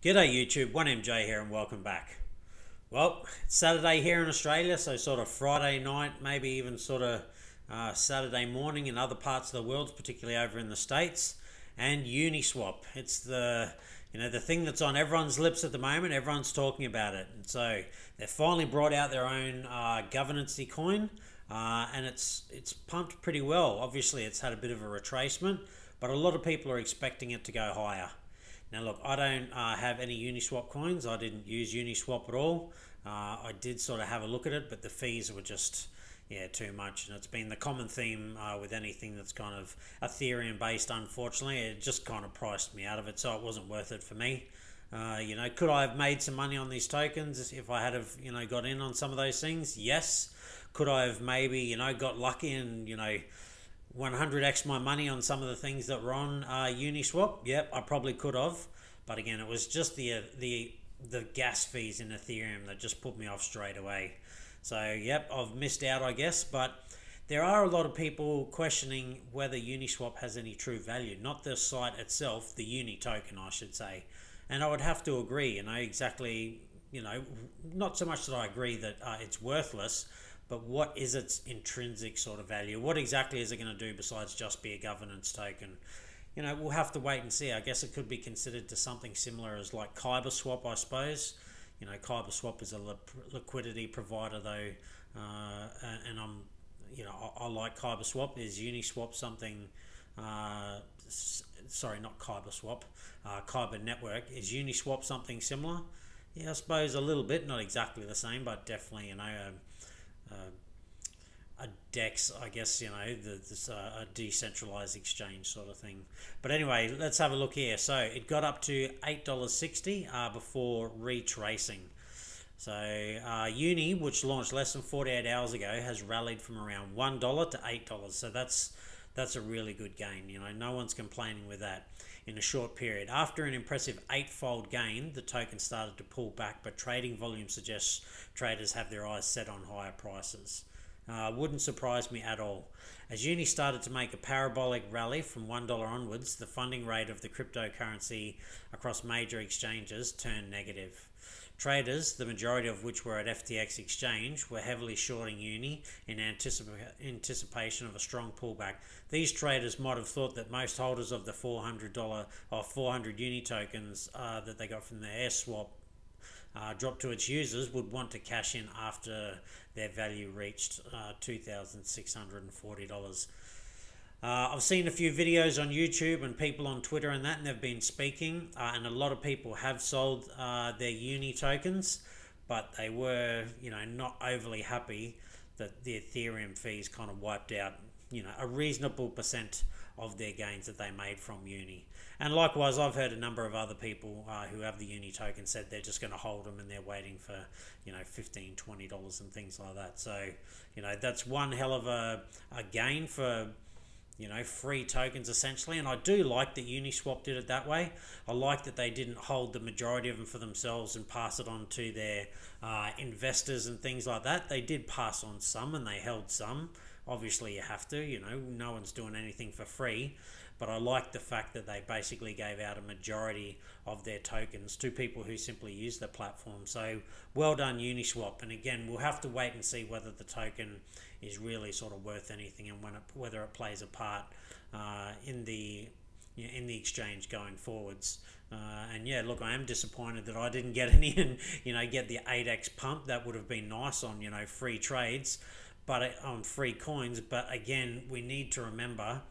G'day YouTube, 1MJ here and welcome back. Well, it's Saturday here in Australia, so sort of Friday night, maybe even sort of Saturday morning in other parts of the world, particularly over in the States. And Uniswap, it's the, you know, the thing that's on everyone's lips at the moment. Everyone's talking about it. And so they finally brought out their own governancy coin, and it's pumped pretty well. Obviously, it's had a bit of a retracement, but a lot of people are expecting it to go higher. Now look, I don't have any Uniswap coins. I didn't use Uniswap at all. I did sort of have a look at it, but the fees were just, yeah, too much. And it's been the common theme with anything that's kind of Ethereum based, unfortunately. It just kind of priced me out of it, so it wasn't worth it for me. You know, could I have made some money on these tokens if I had have, you know, got in on some of those things? Yes. Could I have maybe, you know, got lucky and, you know, 100x my money on some of the things that were on Uniswap? Yep, I probably could have, but again, it was just the gas fees in Ethereum that just put me off straight away. So yep, I've missed out, I guess, but there are a lot of people questioning whether Uniswap has any true value, not the site itself, the Uni token, I should say. And I would have to agree, you know, exactly, you know, not so much that I agree that it's worthless, but what is its intrinsic sort of value? What exactly is it going to do besides just be a governance token? You know, we'll have to wait and see. I guess it could be considered to something similar as like KyberSwap, I suppose. You know, KyberSwap is a liquidity provider though. And I'm, you know, I like KyberSwap. Is Uniswap something, sorry, not KyberSwap, Kyber Network. Is Uniswap something similar? Yeah, I suppose a little bit, not exactly the same, but definitely, you know, a DEX, I guess, you know, a decentralized exchange sort of thing. But anyway, let's have a look here. So it got up to $8.60 before retracing. So Uni, which launched less than 48 hours ago, has rallied from around $1 to $8. So that's a really good gain. You know, no one's complaining with that in a short period. After an impressive 8-fold gain, the token started to pull back, but trading volume suggests traders have their eyes set on higher prices. Wouldn't surprise me at all. As Uni started to make a parabolic rally from $1 onwards, the funding rate of the cryptocurrency across major exchanges turned negative. Traders, the majority of which were at FTX exchange, were heavily shorting Uni in anticipation of a strong pullback. These traders might have thought that most holders of the $400 or 400 Uni tokens that they got from the AirSwap dropped to its users would want to cash in after their value reached $2,640. I've seen a few videos on YouTube and people on Twitter and that, and they've been speaking, and a lot of people have sold their Uni tokens, but they were, you know, not overly happy that the Ethereum fees kind of wiped out, you know, a reasonable percent of their gains that they made from Uni. And likewise, I've heard a number of other people who have the Uni token said they're just going to hold them and they're waiting for, you know, $15, $20 and things like that. So, you know, that's one hell of a gain for, you know, free tokens essentially. And I do like that Uniswap did it that way. I like that they didn't hold the majority of them for themselves and pass it on to their investors and things like that. They did pass on some and they held some. Obviously you have to, you know, no one's doing anything for free. But I like the fact that they basically gave out a majority of their tokens to people who simply use the platform. So well done, Uniswap. And again, we'll have to wait and see whether the token is really sort of worth anything and when it, whether it plays a part in the, you know, in the exchange going forwards. And yeah, look, I am disappointed that I didn't get any and, you know, get the 8x pump. That would have been nice on, you know, free trades, but on free coins. But again, we need to remember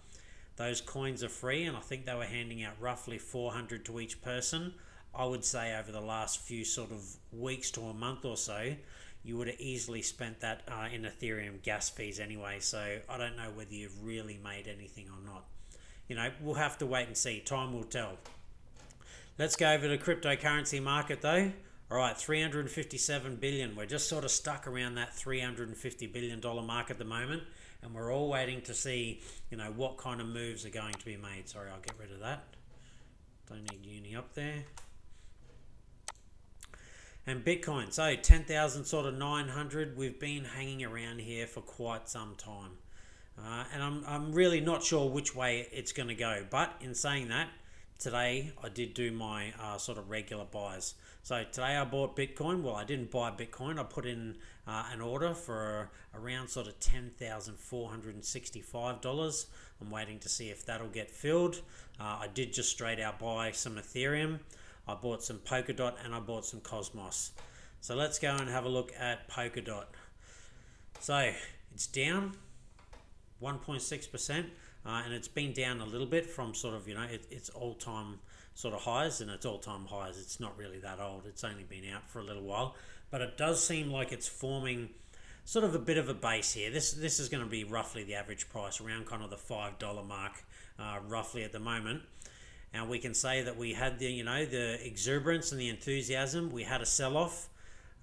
those coins are free, and I think they were handing out roughly 400 to each person. I would say over the last few sort of weeks to a month or so, you would have easily spent that in Ethereum gas fees anyway. So I don't know whether you've really made anything or not. You know, we'll have to wait and see. Time will tell. Let's go over to cryptocurrency market though. All right, 357 billion. We're just sort of stuck around that $350 billion mark at the moment. And we're all waiting to see, you know, what kind of moves are going to be made. Sorry, I'll get rid of that. Don't need Uni up there. And Bitcoin, so 10,000 sort of 900. We've been hanging around here for quite some time, and I'm really not sure which way it's going to go. But in saying that, today I did do my sort of regular buys. So today I bought Bitcoin. Well, I didn't buy Bitcoin. I put in an order for around sort of $10,465. I'm waiting to see if that'll get filled. I did just straight out buy some Ethereum. I bought some Polkadot and I bought some Cosmos. So let's go and have a look at Polkadot. So it's down 1.6%. And it's been down a little bit from sort of, you know, it's all-time sort of highs, and it's all-time highs. It's not really that old. It's only been out for a little while, but it does seem like it's forming sort of a bit of a base here. This is going to be roughly the average price around kind of the $5 mark, roughly at the moment. And we can say that we had the, you know, the exuberance and the enthusiasm. We had a sell-off.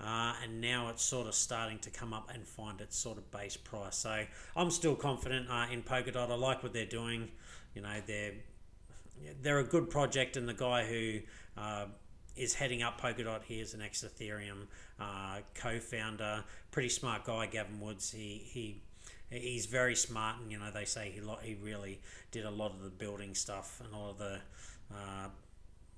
And now it's sort of starting to come up and find its sort of base price. So I'm still confident in Polkadot. I like what they're doing. You know, they're a good project, and the guy who is heading up Polkadot, he is an ex-Ethereum co-founder, pretty smart guy, Gavin Woods. He's very smart, and you know they say he really did a lot of the building stuff and all of the.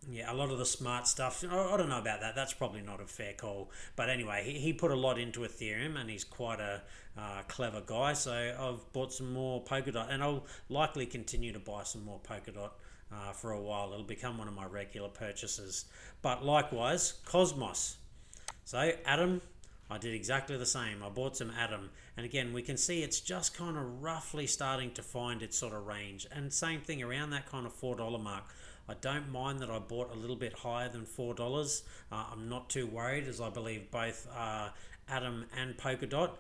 Yeah, a lot of the smart stuff. I don't know about that. That's probably not a fair call. But anyway, he put a lot into Ethereum, and he's quite a clever guy. So I've bought some more Polkadot, and I'll likely continue to buy some more Polkadot for a while. It'll become one of my regular purchases. But likewise, Cosmos. So Atom, I did exactly the same. I bought some Atom. And again, we can see it's just kind of roughly starting to find its sort of range. And same thing around that kind of $4 mark. I don't mind that I bought a little bit higher than $4. I'm not too worried, as I believe both Atom and Polkadot,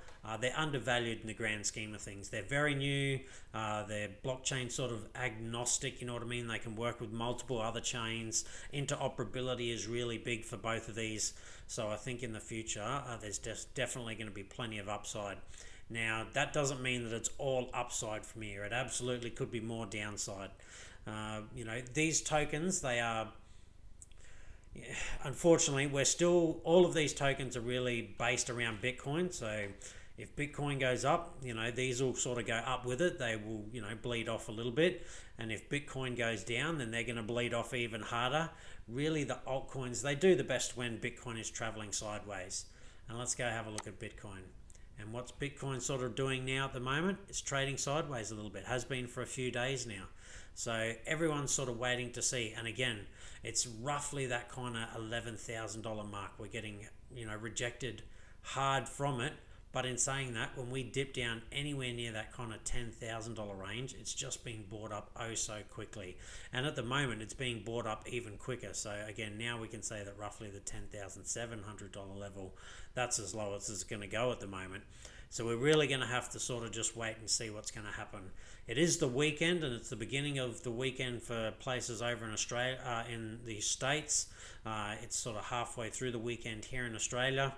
they're undervalued in the grand scheme of things. They're very new, they're blockchain sort of agnostic, you know what I mean? They can work with multiple other chains. Interoperability is really big for both of these. So I think in the future, there's definitely going to be plenty of upside. Now, that doesn't mean that it's all upside from here. It absolutely could be more downside. You know, these tokens, they are, unfortunately, we're still, all of these tokens are really based around Bitcoin. So if Bitcoin goes up, you know, these will sort of go up with it. They will, you know, bleed off a little bit. And if Bitcoin goes down, then they're going to bleed off even harder. Really, the altcoins, they do the best when Bitcoin is traveling sideways. And let's go have a look at Bitcoin. And what's Bitcoin sort of doing now at the moment? It's trading sideways a little bit, has been for a few days now. So everyone's sort of waiting to see. And again, it's roughly that kind of $11,000 mark. We're getting, you know, rejected hard from it. But in saying that, when we dip down anywhere near that kind of $10,000 range, it's just being bought up oh so quickly. And at the moment, it's being bought up even quicker. So again, now we can say that roughly the $10,700 level, that's as low as it's going to go at the moment. So we're really going to have to sort of just wait and see what's going to happen. It is the weekend, and it's the beginning of the weekend for places over in Australia, in the States. It's sort of halfway through the weekend here in Australia.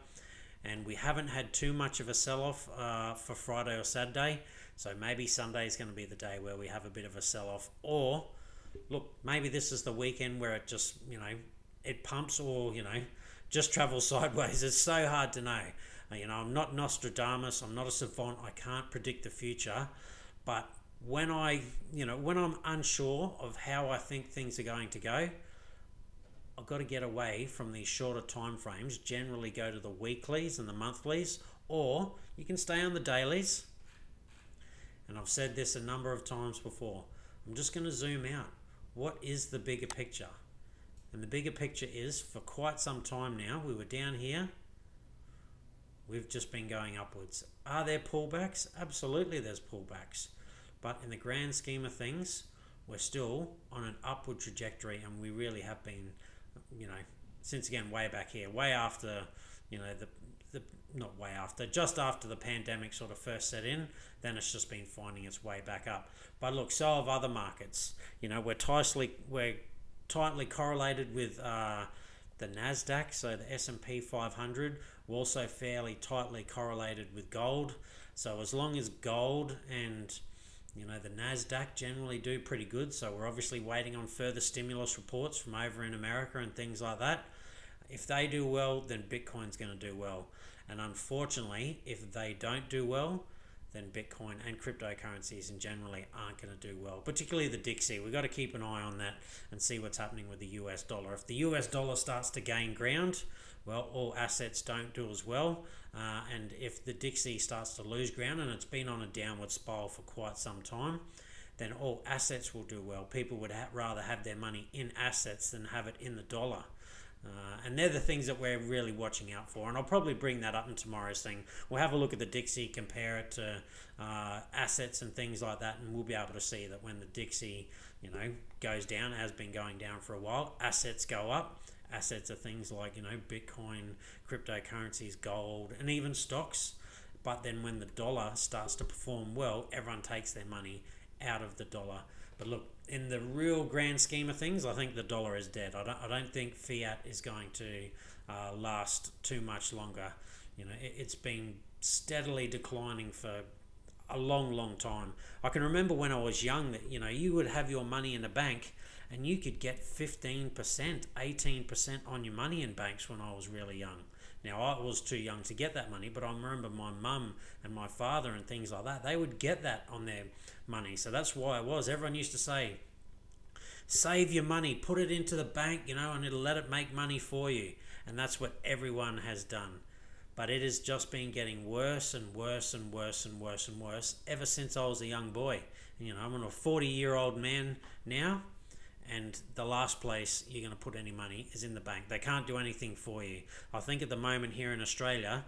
And we haven't had too much of a sell-off for Friday or Saturday. So maybe Sunday is going to be the day where we have a bit of a sell-off. Or, look, maybe this is the weekend where it just, you know, it pumps or, you know, just travels sideways. It's so hard to know. You know, I'm not Nostradamus. I'm not a savant. I can't predict the future. But when I, you know, when I'm unsure of how I think things are going to go, I've got to get away from these shorter time frames, generally go to the weeklies and the monthlies, or you can stay on the dailies. And I've said this a number of times before. I'm just going to zoom out. What is the bigger picture? And the bigger picture is, for quite some time now, we were down here. We've just been going upwards. Are there pullbacks? Absolutely there's pullbacks. But in the grand scheme of things, we're still on an upward trajectory, and we really have been, you know, since again way back here, way after, you know, the not way after, just after the pandemic sort of first set in, then it's just been finding its way back up. But look, so have other markets. You know, we're tightly correlated with the NASDAQ, so the S&P 500. We're also fairly tightly correlated with gold. So as long as gold and, you know, the NASDAQ generally do pretty good. So we're obviously waiting on further stimulus reports from over in America and things like that. If they do well, then Bitcoin's going to do well. And unfortunately, if they don't do well, then Bitcoin and cryptocurrencies in generally aren't going to do well, particularly the Dixie. We've got to keep an eye on that and see what's happening with the US dollar. If the US dollar starts to gain ground, well, all assets don't do as well. And if the Dixie starts to lose ground, and it's been on a downward spiral for quite some time, then all assets will do well. People would rather have their money in assets than have it in the dollar. And they're the things that we're really watching out for, and I'll probably bring that up in tomorrow's thing. We'll have a look at the Dixie, compare it to assets and things like that, and we'll be able to see that when the Dixie, you know, goes down, has been going down for a while, assets go up. Assets are things like, you know, Bitcoin, cryptocurrencies, gold, and even stocks. But then when the dollar starts to perform well, everyone takes their money out of the dollar. But look, in the real grand scheme of things, I think the dollar is dead. I don't think fiat is going to last too much longer. You know, it's been steadily declining for a long, long time. I can remember when I was young that, you know, you would have your money in a bank and you could get 15%, 18% on your money in banks when I was really young. Now, I was too young to get that money, but I remember my mum and my father and things like that, they would get that on their money. So that's why it was. Everyone used to say, save your money, put it into the bank, you know, and it'll let it make money for you. And that's what everyone has done. But it has just been getting worse and worse and worse and worse and worse ever since I was a young boy. You know, I'm a 40-year-old man now, and the last place you're going to put any money is in the bank. They can't do anything for you. I think at the moment here in Australia,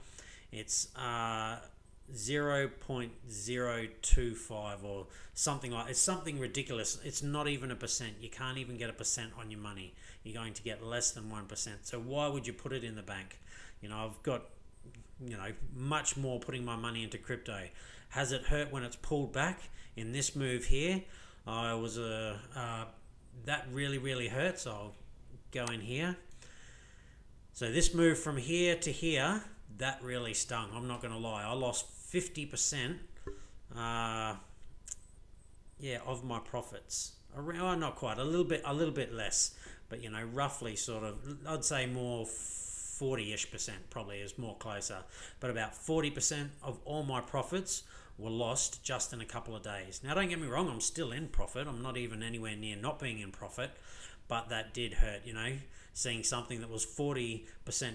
it's 0.025 or something like, it's something ridiculous. It's not even 1%. You can't even get 1% on your money. You're going to get less than 1%. So why would you put it in the bank? You know, I've got, you know, much more putting my money into crypto. Has it hurt when it's pulled back? In this move here, I was that really hurts. I'll go in here. So this move from here to here, that really stung. I'm not going to lie. I lost 50% of my profits. Around, not quite, a little bit less, but you know, roughly sort of, I'd say more 40-ish% probably is more closer, but about 40% of all my profits were lost just in a couple of days. Now, don't get me wrong, I'm still in profit. I'm not even anywhere near not being in profit, but that did hurt, you know, seeing something that was 40%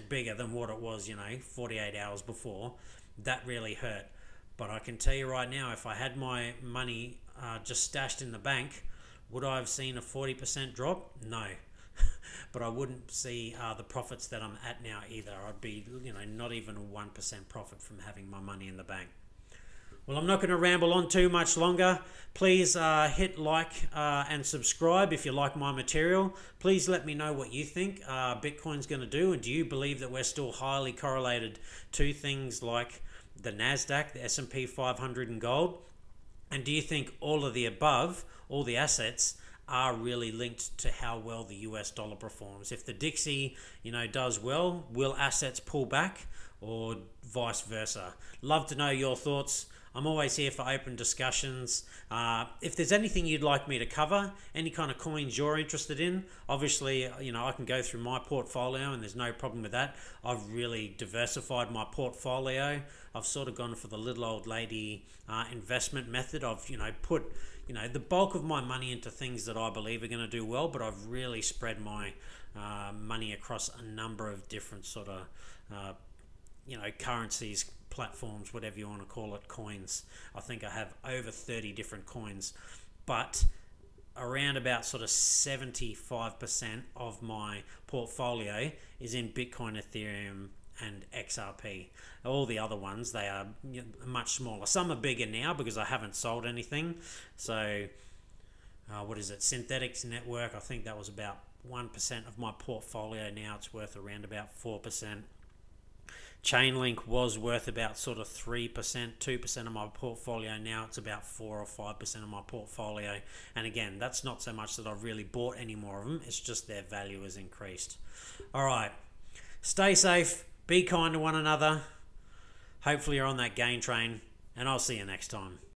bigger than what it was, you know, 48 hours before. That really hurt. But I can tell you right now, if I had my money just stashed in the bank, would I have seen a 40% drop? No. But I wouldn't see the profits that I'm at now either. I'd be, you know, not even a 1% profit from having my money in the bank. Well, I'm not going to ramble on too much longer. Please hit like and subscribe if you like my material. Please let me know what you think Bitcoin's going to do, and do you believe that we're still highly correlated to things like the NASDAQ, the S&P 500 and gold? And do you think all of the above, all the assets, are really linked to how well the US dollar performs? If the Dixie, you know, does well, will assets pull back or vice versa? Love to know your thoughts. I'm always here for open discussions. If there's anything you'd like me to cover, any kind of coins you're interested in, obviously, you know, I can go through my portfolio and there's no problem with that. I've really diversified my portfolio. I've sort of gone for the little old lady investment method. I've, you know, put, you know, the bulk of my money into things that I believe are going to do well, but I've really spread my money across a number of different sort of, you know, currencies, platforms, whatever you want to call it, coins. I think I have over 30 different coins, but around about sort of 75% of my portfolio is in Bitcoin, Ethereum, and XRP. All the other ones, they are much smaller. Some are bigger now because I haven't sold anything. So, what is it? Synthetix Network, I think that was about 1% of my portfolio. Now it's worth around about 4%. Chainlink was worth about sort of 3%, 2% of my portfolio. Now it's about 4 or 5% of my portfolio. And again, that's not so much that I've really bought any more of them. It's just their value has increased. All right. Stay safe. Be kind to one another. Hopefully you're on that gain train. And I'll see you next time.